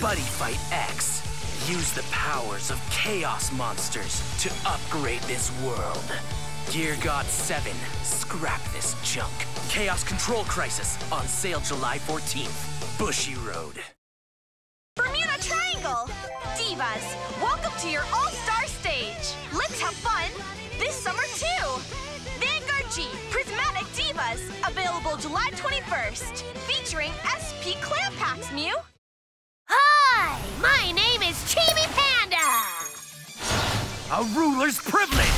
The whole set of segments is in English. Buddy Fight X. Use the powers of Chaos Monsters to upgrade this world. Gear God 7, scrap this junk. Chaos Control Crisis, on sale July 14th. Bushiroad. Bermuda Triangle! Divas, welcome to your all-star stage. Let's have fun this summer too. Vanguard G, Prismatic Divas, available July 21st. Featuring SP Clampax, Mew. Hi, my name is Chibi Panda! A ruler's privilege!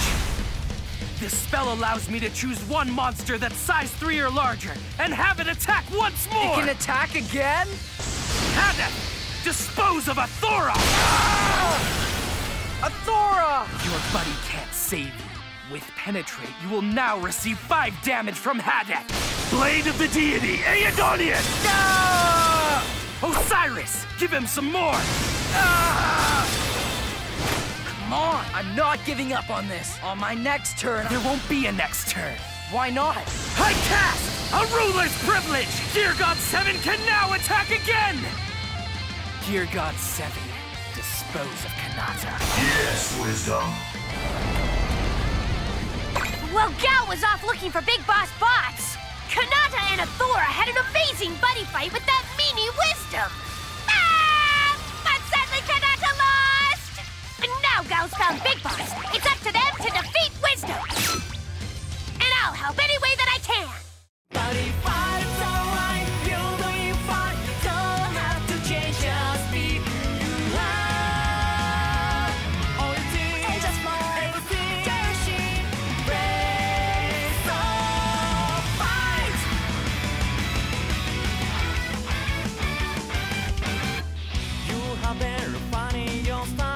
This spell allows me to choose one monster that's size 3 or larger and have it attack once more! It can attack again? Hadath! Dispose of Athora! Ah! Athora! Your buddy can't save you. With Penetrate, you will now receive 5 damage from Hadath. Blade of the Deity, Aedonius! Ah! Osiris! Give him some more! Ah! Come on! I'm not giving up on this. On my next turn, there won't be a next turn. Why not? I cast a ruler's privilege! Gear God 7 can now attack again! Gear God 7, dispose of Kanata. Yes, Wisdom. Well, Gal was off looking for Big Boss bots. Kanata and Athora had an amazing buddy fight with that meanie Wisdom. Ah! But sadly, Kanata lost! Now Gal's found Big Boss. It's up to them to defeat Wisdom. And I'll help any way that I can. Buddy Fight, it's alright. You're doing fine. Don't have to change, just be who you are. All you do is just more. Everything dashing. Race or fight. You have very funny your style.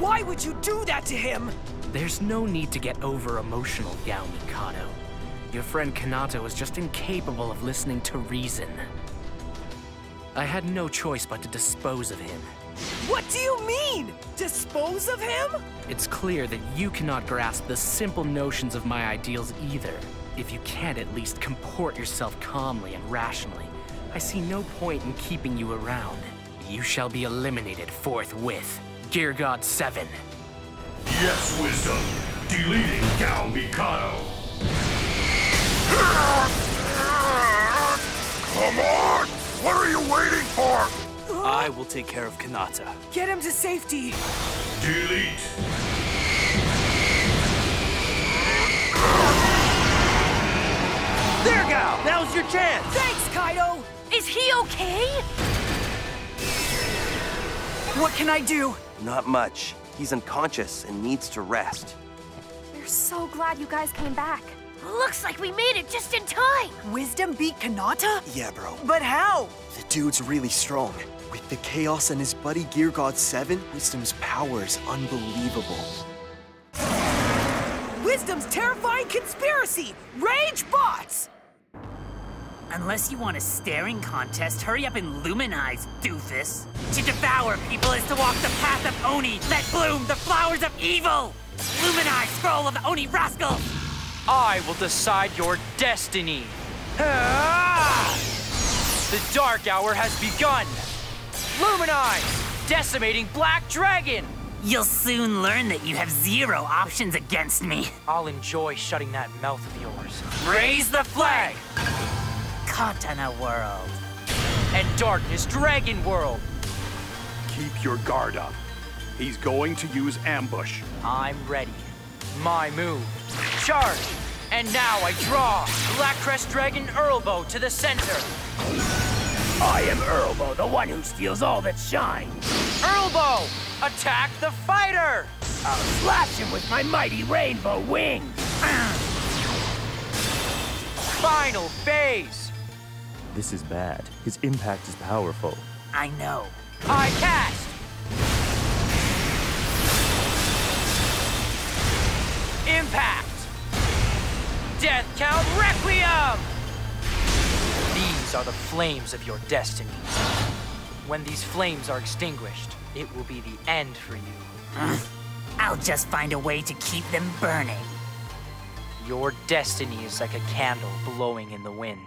Why would you do that to him? There's no need to get over-emotional, Gao Mikado. Your friend Kanata was just incapable of listening to reason. I had no choice but to dispose of him. What do you mean? Dispose of him? It's clear that you cannot grasp the simple notions of my ideals either. If you can't at least comport yourself calmly and rationally, I see no point in keeping you around. You shall be eliminated forthwith. Gear God 7. Yes, Wisdom. Deleting Gao Mikado. Come on! What are you waiting for? I will take care of Kanata. Get him to safety. Delete. There, Gao! Now's your chance! Thanks, Kaido! Is he okay? What can I do? Not much. He's unconscious and needs to rest. We're so glad you guys came back. Looks like we made it just in time. Wisdom beat Kanata? Yeah, bro. But how? The dude's really strong. With the Chaos and his buddy Gear God 7, Wisdom's power is unbelievable. Wisdom's terrifying conspiracy! Rage bots! Unless you want a staring contest, hurry up and Luminize, doofus. To devour people is to walk the path of Oni. Let bloom the flowers of evil. Luminize, scroll of the Oni rascal. I will decide your destiny. Ah! The dark hour has begun. Luminize, decimating Black Dragon. You'll soon learn that you have zero options against me. I'll enjoy shutting that mouth of yours. Raise the flag! Katana World. And Darkness Dragon World. Keep your guard up. He's going to use ambush. I'm ready. My move. Charge! And now I draw Blackcrest Dragon Earlbow to the center. I am Earlbow, the one who steals all that shines. Earlbow! Attack the fighter! I'll slash him with my mighty rainbow wings. Final phase! This is bad. His impact is powerful. I know. I cast! Impact! Death Count Requiem! These are the flames of your destiny. When these flames are extinguished, it will be the end for you. I'll just find a way to keep them burning. Your destiny is like a candle blowing in the wind.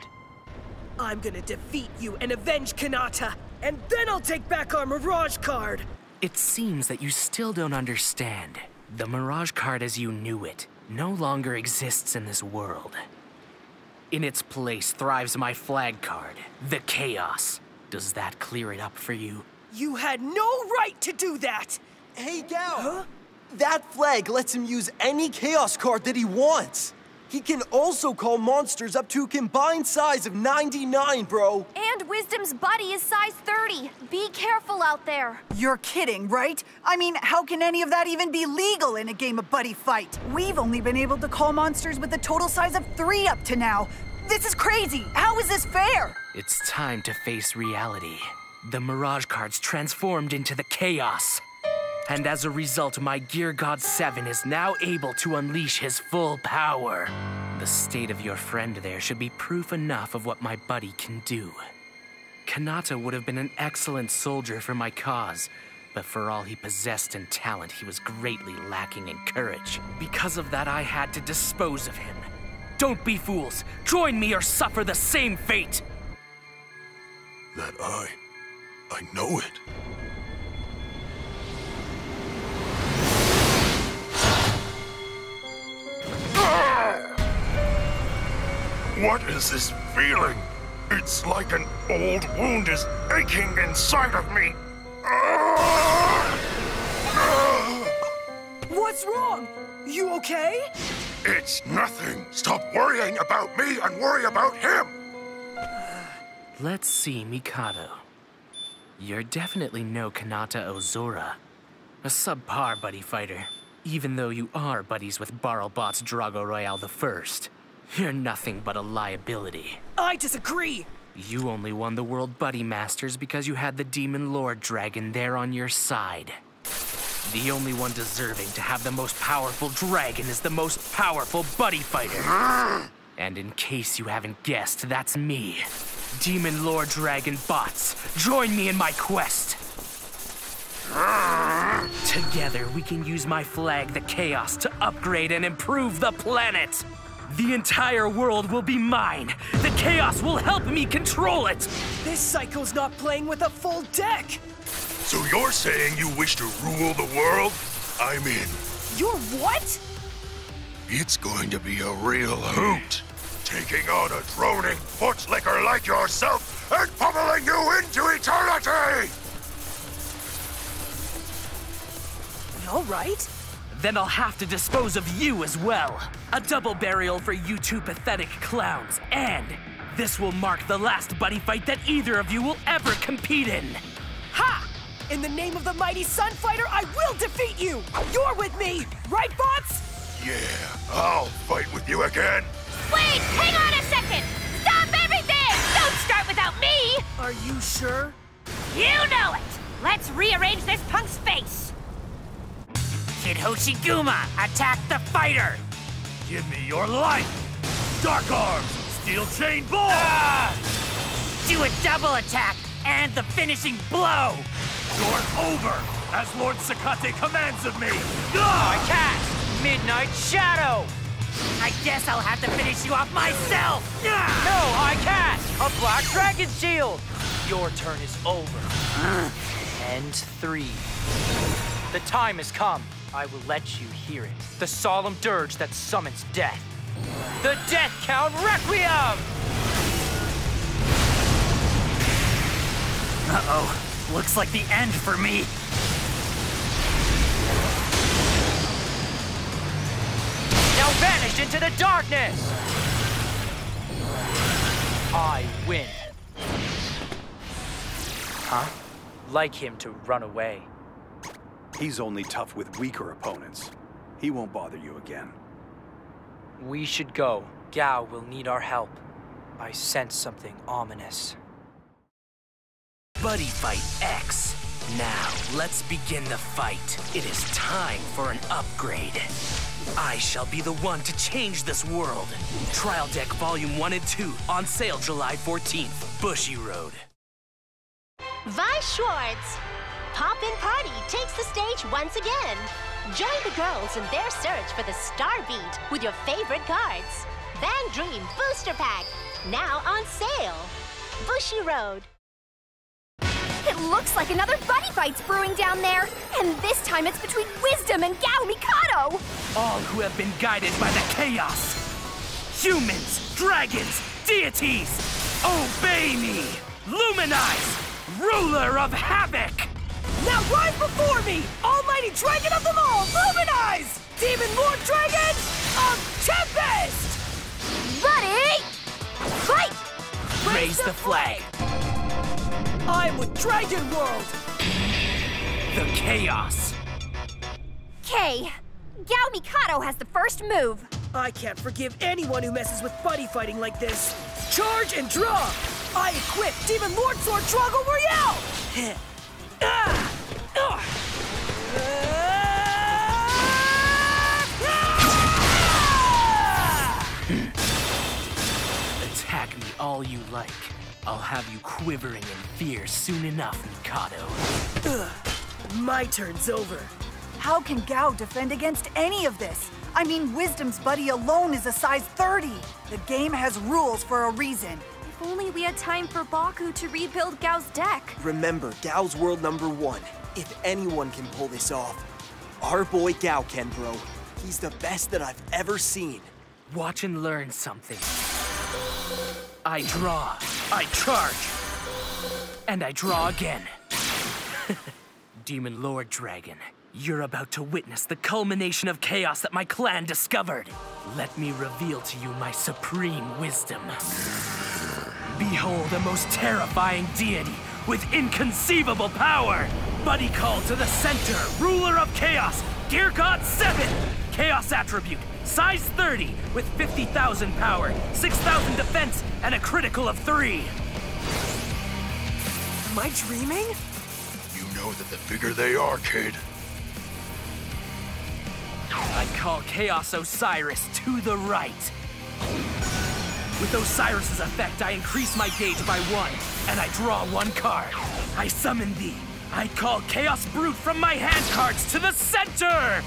I'm gonna defeat you and avenge Kanata, and then I'll take back our Mirage card! It seems that you still don't understand. The Mirage card as you knew it no longer exists in this world. In its place thrives my flag card, the Chaos. Does that clear it up for you? You had no right to do that! Hey, Gal! Huh? That flag lets him use any Chaos card that he wants. He can also call monsters up to a combined size of 99, bro. And Wisdom's buddy is size 30. Be careful out there. You're kidding, right? I mean, how can any of that even be legal in a game of buddy fight? We've only been able to call monsters with a total size of 3 up to now. This is crazy. How is this fair? It's time to face reality. The Mirage card's transformed into the Chaos. And as a result, my Gear God 7 is now able to unleash his full power. The state of your friend there should be proof enough of what my buddy can do. Kanata would have been an excellent soldier for my cause, but for all he possessed in talent, he was greatly lacking in courage. Because of that, I had to dispose of him. Don't be fools! Join me or suffer the same fate! That I know it. What is this feeling? It's like an old wound is aching inside of me. What's wrong? You okay? It's nothing. Stop worrying about me and worry about him. Let's see, Mikado. You're definitely no Kanata Ozora, a subpar buddy fighter. Even though you are buddies with Barrelbot's Drago Royale the First, you're nothing but a liability. I disagree! You only won the World Buddy Masters because you had the Demon Lord Dragon there on your side. The only one deserving to have the most powerful dragon is the most powerful buddy fighter. And in case you haven't guessed, that's me. Demon Lord Dragon Bots, join me in my quest! Together, we can use my flag, the Chaos, to upgrade and improve the planet! The entire world will be mine! The Chaos will help me control it! This psycho's not playing with a full deck! So you're saying you wish to rule the world? I'm in. You're what? It's going to be a real hoot. Taking on a droning footlicker like yourself and pummeling you into eternity! All right. Then I'll have to dispose of you as well. A double burial for you two pathetic clowns, and this will mark the last buddy fight that either of you will ever compete in. Ha! In the name of the mighty Sunfighter, I will defeat you! You're with me, right, bots? Yeah, I'll fight with you again. Wait, hang on a second! Stop everything! Don't start without me! Are you sure? You know it! Let's rearrange this punk's face. Kid Hoshiguma, attack the fighter! Give me your life! Dark Arms, Steel Chain Ball! Do a double attack and the finishing blow! You're over, as Lord Sakate commands of me! I cast Midnight Shadow! I guess I'll have to finish you off myself! No, I cast a Black Dragon Shield! Your turn is over. And 3. The time has come. I will let you hear it. The solemn dirge that summons death. The Death Count Requiem! Uh-oh. Looks like the end for me. Now vanish into the darkness! I win. Huh? Like him to run away. He's only tough with weaker opponents. He won't bother you again. We should go. Gao will need our help. I sense something ominous. Buddy Fight X. Now, let's begin the fight. It is time for an upgrade. I shall be the one to change this world. Trial Deck Volume 1 and 2, on sale July 14th. Bushiroad. Vice Schwartz. Pop-In Party takes the stage once again. Join the girls in their search for the Star Beat with your favorite cards. Van Dream Booster Pack, now on sale. Bushiroad. It looks like another buddy fight's brewing down there. And this time it's between Wisdom and Gao Mikado. All who have been guided by the chaos. Humans, dragons, deities. Obey me, Luminize, ruler of Havoc. Now rise before me, almighty dragon of them all, Luminize! Demon Lord Dragon of Tempest! Buddy! Fight! Raise the flag. I'm with Dragon World! The Chaos. Kay, Gao Mikado has the first move. I can't forgive anyone who messes with buddy fighting like this. Charge and draw! I equip Demon Lord Sword Dragon Royale! Attack me all you like. I'll have you quivering in fear soon enough, Mikado. My turn's over. How can Gao defend against any of this? I mean, Wisdom's buddy alone is a size 30. The game has rules for a reason. If only we had time for Baku to rebuild Gao's deck. Remember, Gao's world #1. If anyone can pull this off, our boy Gao can, bro. He's the best that I've ever seen. Watch and learn something. I draw, I charge, and I draw again. Demon Lord Dragon, you're about to witness the culmination of chaos that my clan discovered. Let me reveal to you my supreme wisdom. Behold, a most terrifying deity with inconceivable power! Buddy call to the center, ruler of chaos, Gear God 7! Chaos attribute, size 30, with 50,000 power, 6,000 defense, and a critical of 3. Am I dreaming? You know that the bigger they are, kid. I call Chaos Osiris to the right. With Osiris' effect, I increase my gauge by 1, and I draw 1 card. I summon thee. I call Chaos Brute from my hand cards to the center!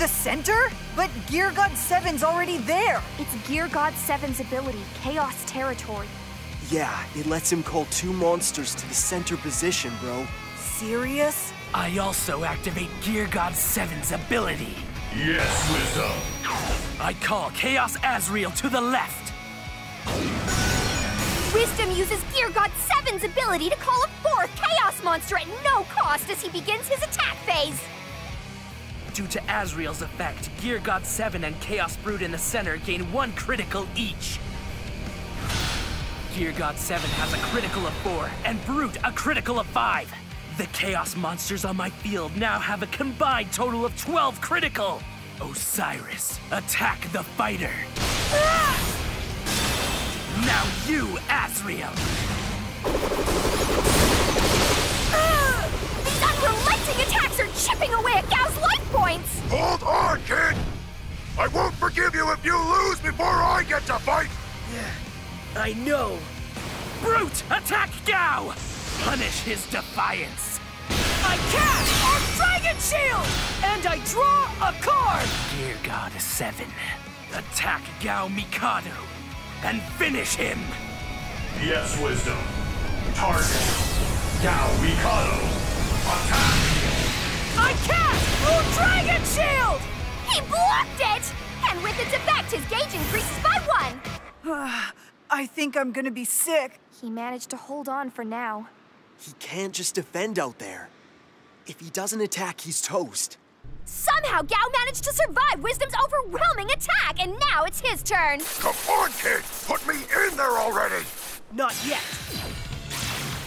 The center? But Gear God 7's already there! It's Gear God 7's ability, Chaos Territory. Yeah, it lets him call 2 monsters to the center position, bro. Serious? I also activate Gear God 7's ability. Yes, Wisdom. I call Chaos Azriel to the left. Wisdom uses Gear God 7's ability to call a 4th Chaos Monster at no cost as he begins his attack phase. Due to Azriel's effect, Gear God 7 and Chaos Brute in the center gain 1 critical each. Gear God 7 has a critical of 4 and Brute a critical of 5. The Chaos Monsters on my field now have a combined total of 12 critical. Osiris, attack the fighter. Ah! Now you, Azriel! These unrelenting attacks are chipping away at Gao's life points! Hold on, kid! I won't forgive you if you lose before I get to fight! I know. Brute, attack Gao! Punish his defiance! I cast our Dragon Shield! And I draw a card! Gear God 7, attack Gao Mikado! And finish him! Yes, Wisdom. Target. Gao Mikado. I cast Blue Dragon Shield! He blocked it! And with its effect, his gauge increases by 1. I think I'm gonna be sick. He managed to hold on for now. He can't just defend out there. If he doesn't attack, he's toast. Somehow, Gao managed to survive Wisdom's overwhelming attack, and now it's his turn. Come on, kid! Put me in there already! Not yet.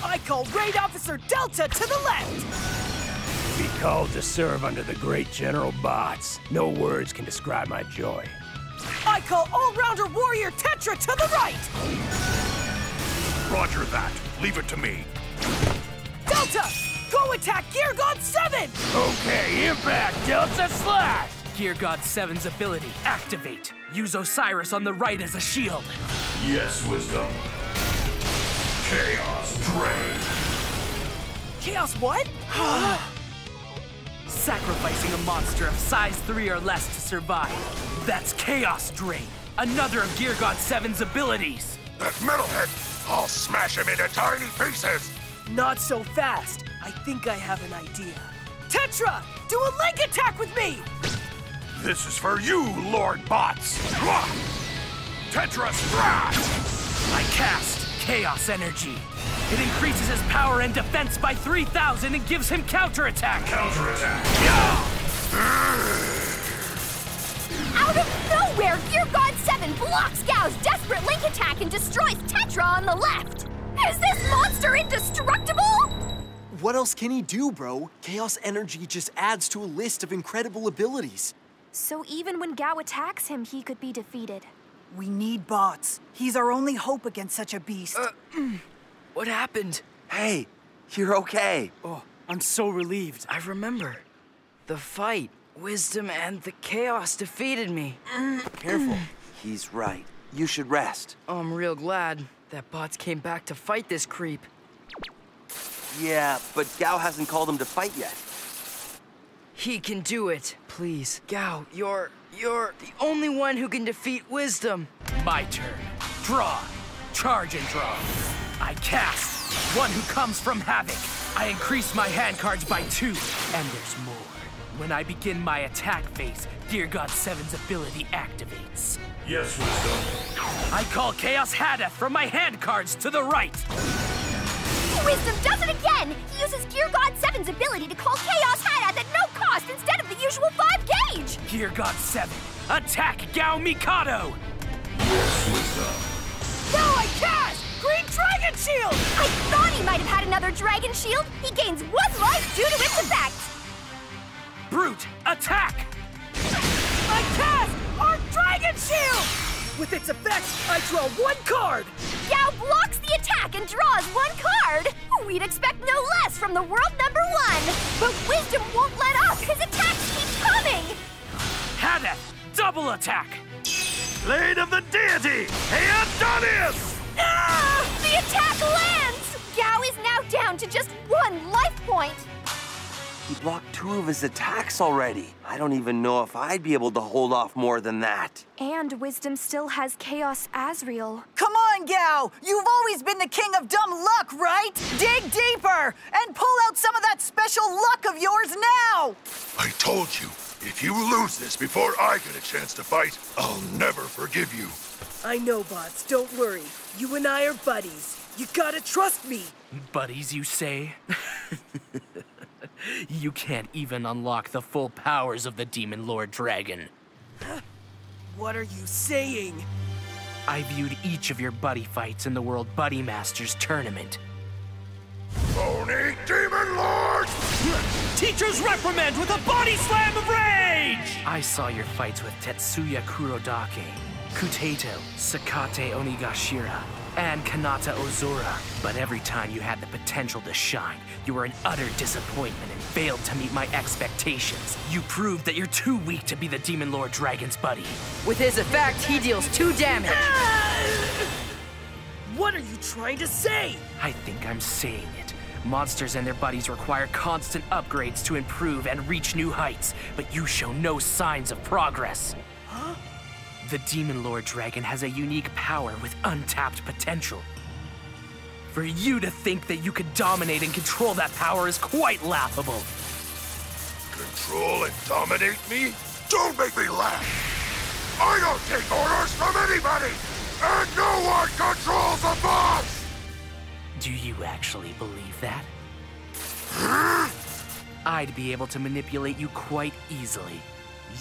I call Raid Officer Delta to the left! Be called to serve under the great General Bots. No words can describe my joy. I call All-Rounder Warrior Tetra to the right! Roger that. Leave it to me. Delta! Go attack Gear God 7! Okay, impact, Delta Slash! Gear God 7's ability, activate. Use Osiris on the right as a shield. Yes, Wisdom. Chaos Drain. Chaos what? Sacrificing a monster of size 3 or less to survive. That's Chaos Drain, another of Gear God 7's abilities. That metalhead! I'll smash him into tiny pieces! Not so fast. I think I have an idea. Tetra, do a leg attack with me! This is for you, Lord Bots! Tetra Slash! I cast Chaos Energy. It increases his power and defense by 3,000 and gives him counterattack! Counterattack! Yeah! Out of nowhere, Gear God 7 blocks Gao's desperate link attack and destroys Tetra on the left! Is this monster indestructible? What else can he do, bro? Chaos Energy just adds to a list of incredible abilities. So even when Gao attacks him, he could be defeated. We need Bots. He's our only hope against such a beast. What happened? Hey, you're okay. Oh, I'm so relieved. I remember. The fight, Wisdom, and the Chaos defeated me. Careful. He's right. You should rest. Oh, I'm real glad that Bots came back to fight this creep. Yeah, but Gao hasn't called him to fight yet. He can do it. Please, Gao, you're the only one who can defeat Wisdom. My turn. Draw. Charge and draw. I cast One Who Comes from Havoc. I increase my hand cards by 2, and there's more. When I begin my attack phase, Gear God 7's ability activates. Yes, Wisdom. I call Chaos Hadath from my hand cards to the right. Wisdom does it again! He uses Gear God 7's ability to call Chaos Hadath at no cost instead of the usual 5 gauge! Gear God 7, attack Gao Mikado! Yes, Wisdom. Now I cast Green Dragon Shield! I thought he might have had another Dragon Shield! He gains 1 life due to its effect! Brute, attack! I cast our Dragon Shield! With its effect, I draw 1 card! Gao blocks the attack and draws 1 card! We'd expect no less from the world #1! But Wisdom won't let up! His attacks keep coming! Hadath, double attack! Blade of the Deity! Aedonius! Ah! The attack lands! Gao is now down to just 1 life point! He blocked 2 of his attacks already. I don't even know if I'd be able to hold off more than that. And Wisdom still has Chaos Azriel. Come on, Gao! You've always been the king of dumb luck, right? Dig deeper and pull out some of that special luck of yours now! I told you, if you lose this before I get a chance to fight, I'll never forgive you. I know, Bots. Don't worry. You and I are buddies. You gotta trust me. Buddies, you say? You can't even unlock the full powers of the Demon Lord Dragon. What are you saying? I viewed each of your buddy fights in the World Buddy Masters tournament. Phony Demon Lord! Teachers reprimand with a body slam of rage! I saw your fights with Tetsuya Kurodake, Kuteito, Sakate Onigashira, and Kanata Ozora. But every time you had the potential to shine, you were an utter disappointment and failed to meet my expectations. You proved that you're too weak to be the Demon Lord Dragon's buddy. With his effect, he deals 2 damage. What are you trying to say? I think I'm saying it. Monsters and their buddies require constant upgrades to improve and reach new heights, but you show no signs of progress. Huh? The Demon Lord Dragon has a unique power with untapped potential. For you to think that you could dominate and control that power is quite laughable. Control and dominate me? Don't make me laugh! I don't take orders from anybody! And no one controls the boss! Do you actually believe that? Huh? I'd be able to manipulate you quite easily.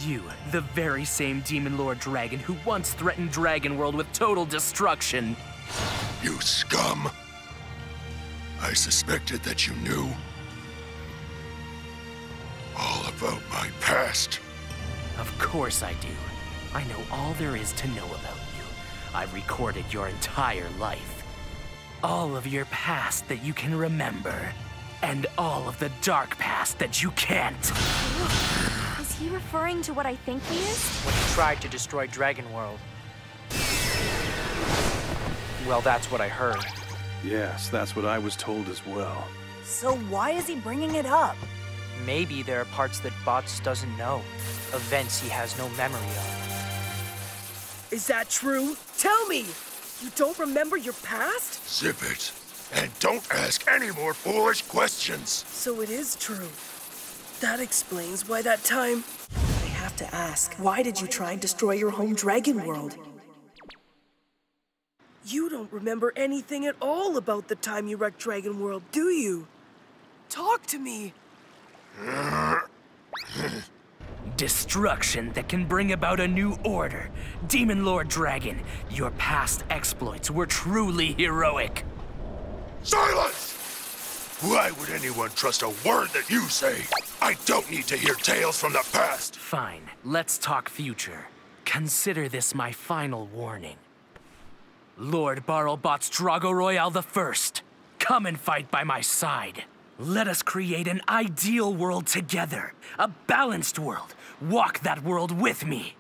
You, the very same Demon Lord Dragon who once threatened Dragon World with total destruction. You scum! I suspected that you knew all about my past. Of course I do. I know all there is to know about you. I've recorded your entire life. All of your past that you can remember. And all of the dark past that you can't. Is he referring to what I think he is? When he tried to destroy Dragon World. Well, that's what I heard. Yes, that's what I was told as well. So why is he bringing it up? Maybe there are parts that Bots doesn't know. Events he has no memory of. Is that true? Tell me! You don't remember your past? Zip it. And don't ask any more foolish questions. So it is true. That explains why that time... I have to ask, why did you try and destroy your home Dragon World? You don't remember anything at all about the time you wrecked Dragon World, do you? Talk to me! Destruction that can bring about a new order. Demon Lord Dragon, your past exploits were truly heroic. Silence! Why would anyone trust a word that you say? I don't need to hear tales from the past. Fine, let's talk future. Consider this my final warning. Lord Barrelbot's Drago Royale I, come and fight by my side. Let us create an ideal world together. A balanced world. Walk that world with me.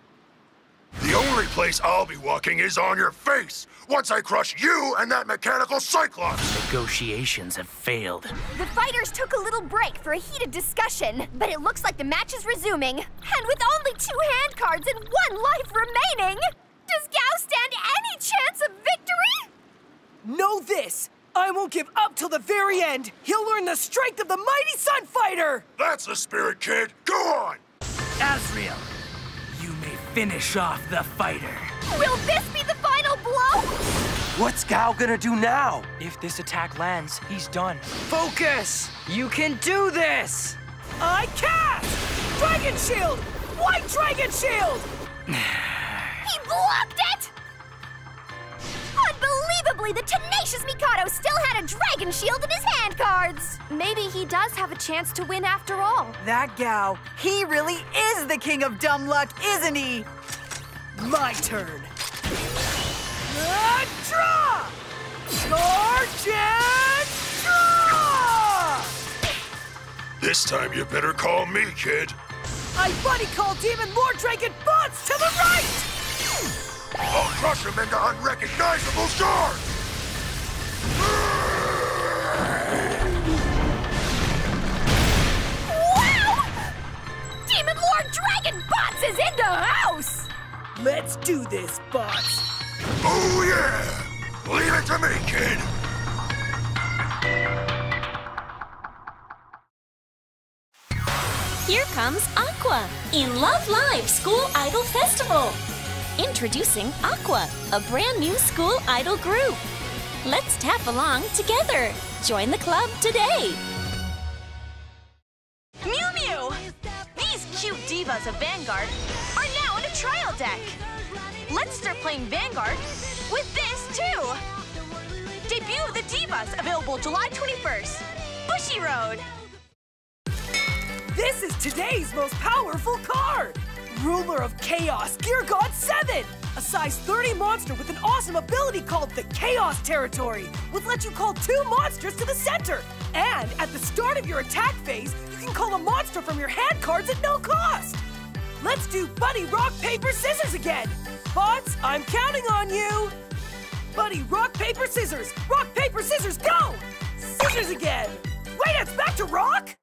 The only place I'll be walking is on your face, once I crush you and that mechanical Cyclops! Negotiations have failed. The fighters took a little break for a heated discussion, but it looks like the match is resuming. And with only 2 hand cards and 1 life remaining, does Gao stand any chance of victory? Know this! I won't give up till the very end! He'll learn the strength of the mighty Sun Fighter! That's the spirit, kid! Go on! Azriel! Finish off the fighter. Will this be the final blow? What's Gao gonna do now? If this attack lands, he's done. Focus! You can do this! I cast! Dragon Shield! White Dragon Shield! He blocked it! Unbelievably, the tenacious Mikado still had a Dragon Shield in his hand cards! Maybe he does have a chance to win after all. That Gao, he really is the king of dumb luck, isn't he? My turn. Draw! Charge and draw! This time you better call me, kid. I buddy-call Demon Lord Dragon Bots to the right! I'll crush him into unrecognizable shards! Wow! Demon Lord Dragon Bots is in the house! Let's do this, Bots! Oh yeah! Leave it to me, kid! Here comes Aqua in Love Live School Idol Festival! Introducing Aqua, a brand new school idol group. Let's tap along together. Join the club today. Mew Mew! These cute divas of Vanguard are now in a trial deck. Let's start playing Vanguard with this too. Debut of the Divas, available July 21st. Bushiroad. This is today's most powerful card. Ruler of Chaos, Gear God 7! A size 30 monster with an awesome ability called the Chaos Territory, which lets you call 2 monsters to the center. And at the start of your attack phase, you can call a monster from your hand cards at no cost. Let's do Buddy Rock, Paper, Scissors again. Bots, I'm counting on you. Buddy Rock, Paper, Scissors, go! Scissors again. Wait, it's back to rock?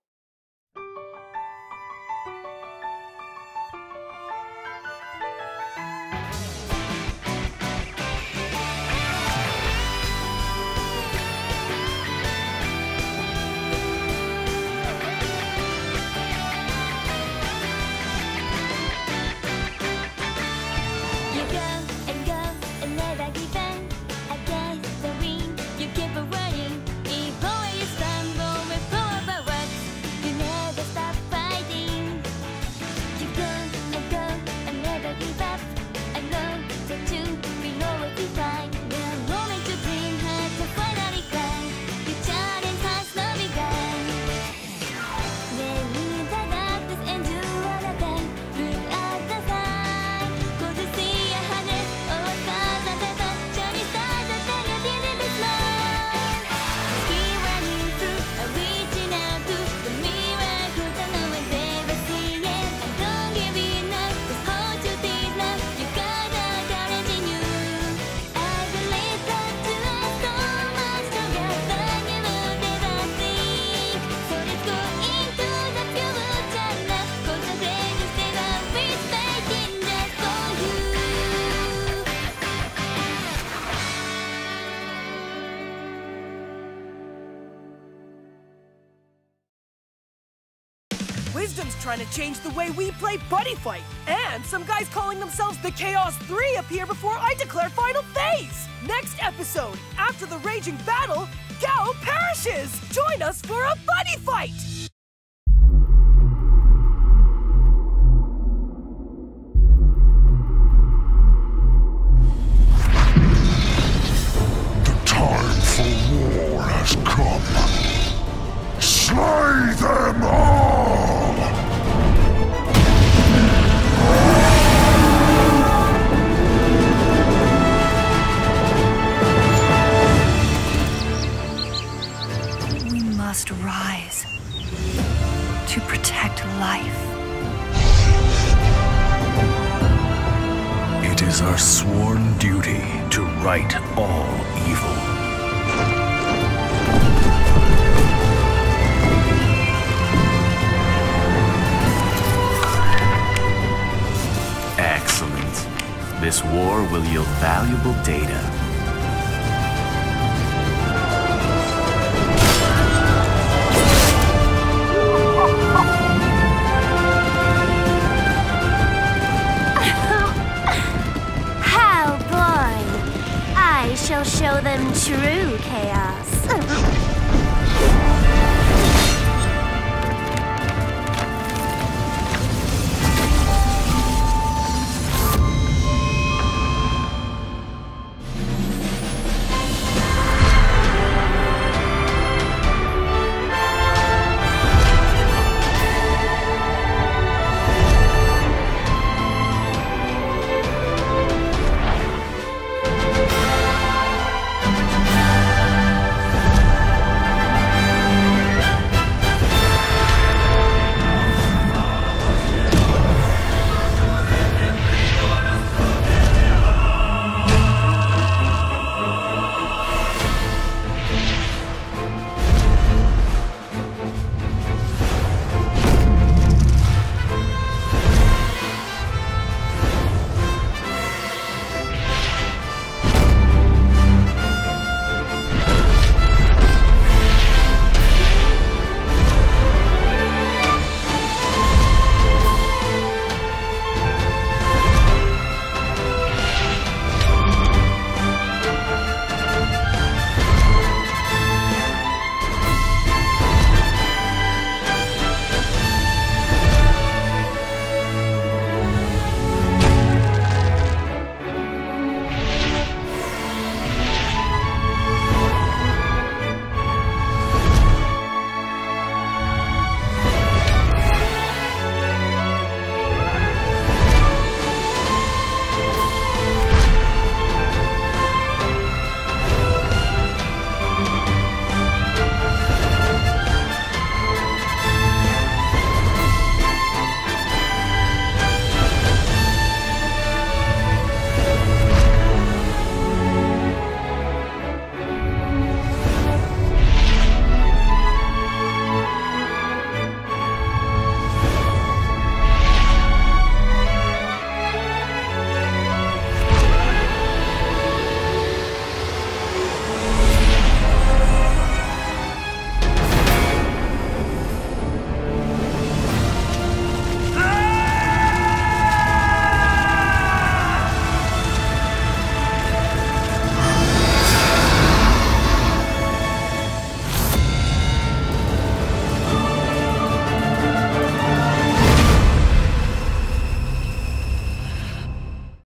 Wisdom's trying to change the way we play Buddy Fight. And some guys calling themselves the Chaos 3 appear before I declare final phase. Next episode, after the raging battle, Gao perishes. Join us for a Buddy Fight. Slay them all! We must rise to protect life. It is our sworn duty to right all evil. Excellent. This war will yield valuable data. How boring. I shall show them true chaos.